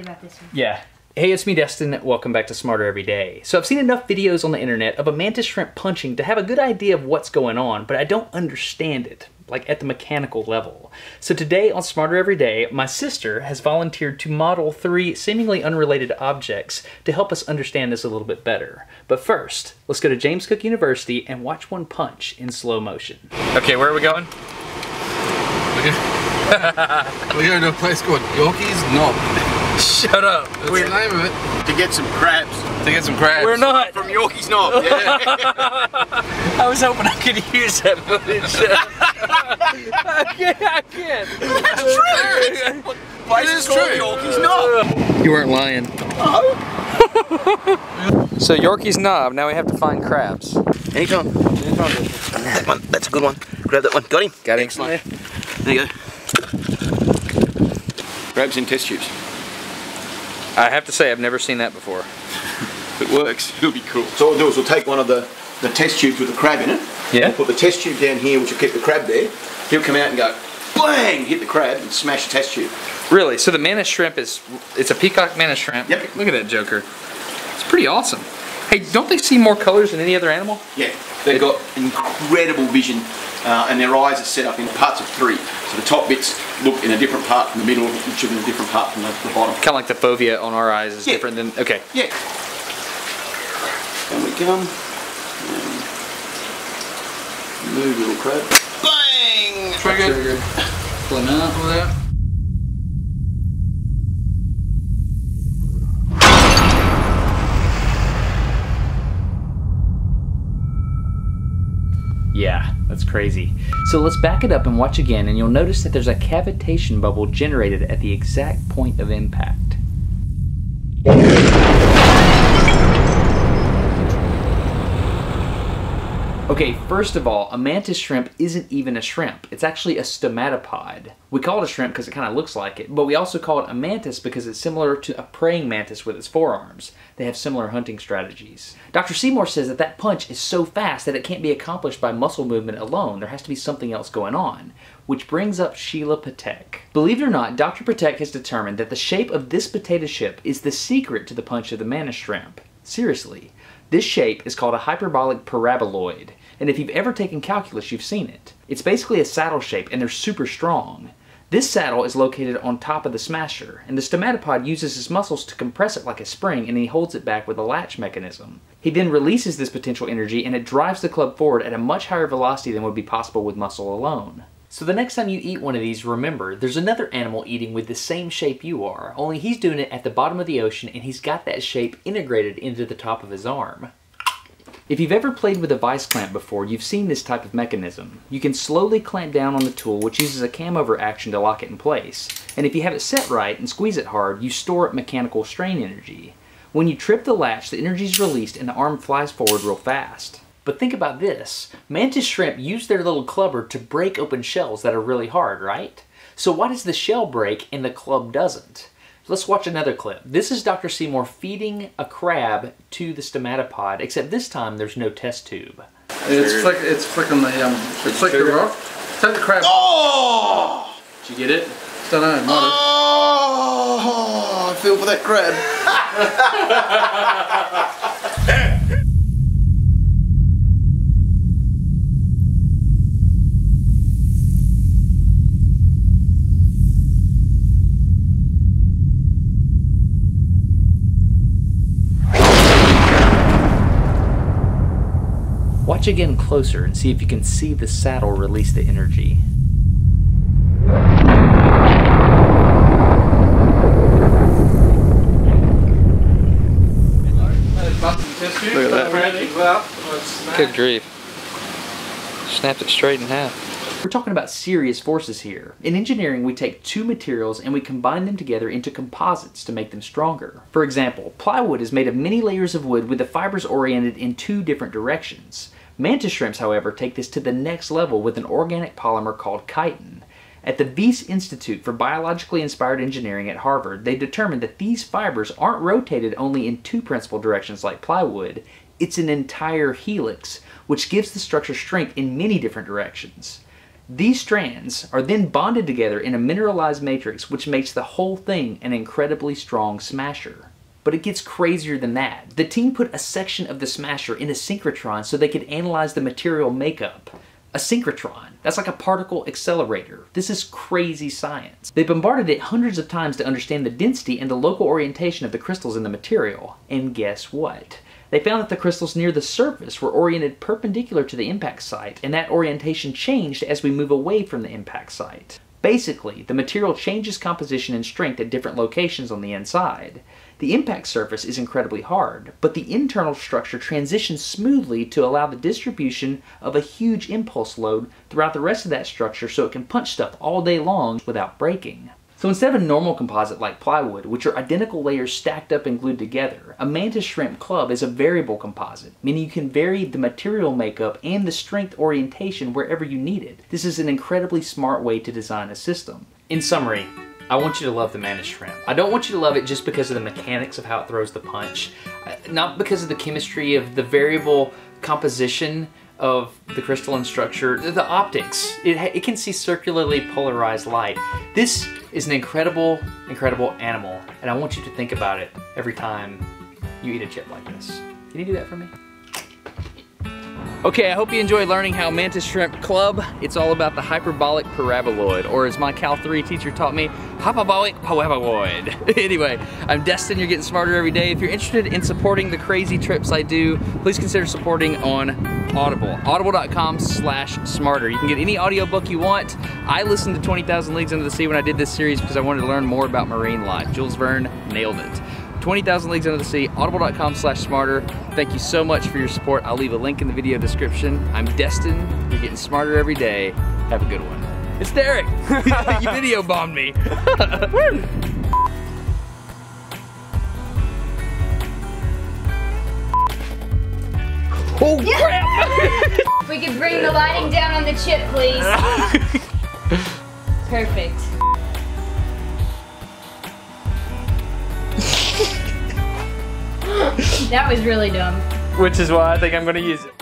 about this one. Yeah. Hey, it's me, Destin. Welcome back to Smarter Every Day. So I've seen enough videos on the internet of a mantis shrimp punching to have a good idea of what's going on, but I don't understand it, like at the mechanical level. So today on Smarter Every Day, my sister has volunteered to model 3 seemingly unrelated objects to help us understand this a little bit better. But first, let's go to James Cook University and watch one punch in slow motion. Okay, where are we going? We're going to a place called Yorkie's Knob. Shut up. That's the name of it. To get some crabs. To get some crabs. We're not. From Yorkie's Knob. Yeah. I was hoping I could use that footage. I can't. That's true. It is true. Yorkie's Knob. You weren't lying. Oh. So Yorkie's Knob, now we have to find crabs. Anytime. That one. That's a good one. Grab that one. Got him. Got him. Excellent. There you go. Crabs in test tubes. I have to say, I've never seen that before. It works. It'll be cool. So what we'll do is we'll take one of the test tubes with the crab in it. Yeah. We'll put the test tube down here, which will keep the crab there. He'll come out and go, bang, hit the crab and smash the test tube. Really? So the mantis shrimp is, it's a peacock mantis shrimp. Yep. Look at that joker. It's pretty awesome. Hey, don't they see more colors than any other animal? Yeah. They've got incredible vision, and their eyes are set up in parts of 3. So the top bits look in a different part from the middle, which is in a different part from the bottom. Kind of like the fovea on our eyes is different than, okay. Yeah. Down we come. Move, little crab. Bang! Trigger. Pull him out over there. Yeah, that's crazy. So let's back it up and watch again, and you'll notice that there's a cavitation bubble generated at the exact point of impact. Okay, first of all, a mantis shrimp isn't even a shrimp. It's actually a stomatopod. We call it a shrimp because it kind of looks like it, but we also call it a mantis because it's similar to a praying mantis with its forearms. They have similar hunting strategies. Dr. Seymour says that that punch is so fast that it can't be accomplished by muscle movement alone. There has to be something else going on, which brings up Sheila Patek. Believe it or not, Dr. Patek has determined that the shape of this potato chip is the secret to the punch of the mantis shrimp. Seriously. This shape is called a hyperbolic paraboloid, and if you've ever taken calculus, you've seen it. It's basically a saddle shape, and they're super strong. This saddle is located on top of the smasher, and the stomatopod uses his muscles to compress it like a spring, and he holds it back with a latch mechanism. He then releases this potential energy, and it drives the club forward at a much higher velocity than would be possible with muscle alone. So the next time you eat one of these, remember, there's another animal eating with the same shape you are, only he's doing it at the bottom of the ocean and he's got that shape integrated into the top of his arm. If you've ever played with a vice clamp before, you've seen this type of mechanism. You can slowly clamp down on the tool, which uses a cam over action to lock it in place. And if you have it set right and squeeze it hard, you store up mechanical strain energy. When you trip the latch, the energy is released and the arm flies forward real fast. But think about this, mantis shrimp use their little clubber to break open shells that are really hard, right? So why does the shell break and the club doesn't? Let's watch another clip. This is Dr. Seymour feeding a crab to the stomatopod, except this time there's no test tube. It's flicking the rock. Take the crab. Oh! Did you get it? I don't know. Oh! I feel for that crab. Watch again closer and see if you can see the saddle release the energy. Look at that. Good grief. Snapped it straight in half. We're talking about serious forces here. In engineering, we take 2 materials and we combine them together into composites to make them stronger. For example, plywood is made of many layers of wood with the fibers oriented in 2 different directions. Mantis shrimps, however, take this to the next level with an organic polymer called chitin. At the Wyss Institute for Biologically Inspired Engineering at Harvard, they determined that these fibers aren't rotated only in 2 principal directions like plywood, it's an entire helix, which gives the structure strength in many different directions. These strands are then bonded together in a mineralized matrix, which makes the whole thing an incredibly strong smasher. But it gets crazier than that. The team put a section of the smasher in a synchrotron so they could analyze the material makeup. A synchrotron. That's like a particle accelerator. This is crazy science. They bombarded it hundreds of times to understand the density and the local orientation of the crystals in the material. And guess what? They found that the crystals near the surface were oriented perpendicular to the impact site, and that orientation changed as we move away from the impact site. Basically, the material changes composition and strength at different locations on the inside. The impact surface is incredibly hard, but the internal structure transitions smoothly to allow the distribution of a huge impulse load throughout the rest of that structure so it can punch stuff all day long without breaking. So instead of a normal composite like plywood, which are identical layers stacked up and glued together, a mantis shrimp club is a variable composite, meaning you can vary the material makeup and the strength orientation wherever you need it. This is an incredibly smart way to design a system. In summary, I want you to love the mantis shrimp. I don't want you to love it just because of the mechanics of how it throws the punch, not because of the chemistry of the variable composition of the crystalline structure, the optics. It can see circularly polarized light. This is an incredible, incredible animal, and I want you to think about it every time you eat a chip like this. Can you do that for me? Okay, I hope you enjoyed learning how Mantis Shrimp Club, it's all about the hyperbolic paraboloid, or as my Cal 3 teacher taught me, hyperbolic paraboloid. Anyway, I'm Destin, you're getting smarter every day. If you're interested in supporting the crazy trips I do, please consider supporting on Audible. Audible.com/smarter. You can get any audiobook you want. I listened to 20,000 Leagues Under the Sea when I did this series because I wanted to learn more about marine life. Jules Verne nailed it. 20,000 Leagues Under the Sea, audible.com/smarter. Thank you so much for your support. I'll leave a link in the video description. I'm Destin, you're getting smarter every day. Have a good one. It's Derek, you video bombed me. Oh crap! We could bring the lighting down on the chip, please. Perfect. That was really dumb. Which is why I think I'm gonna use it.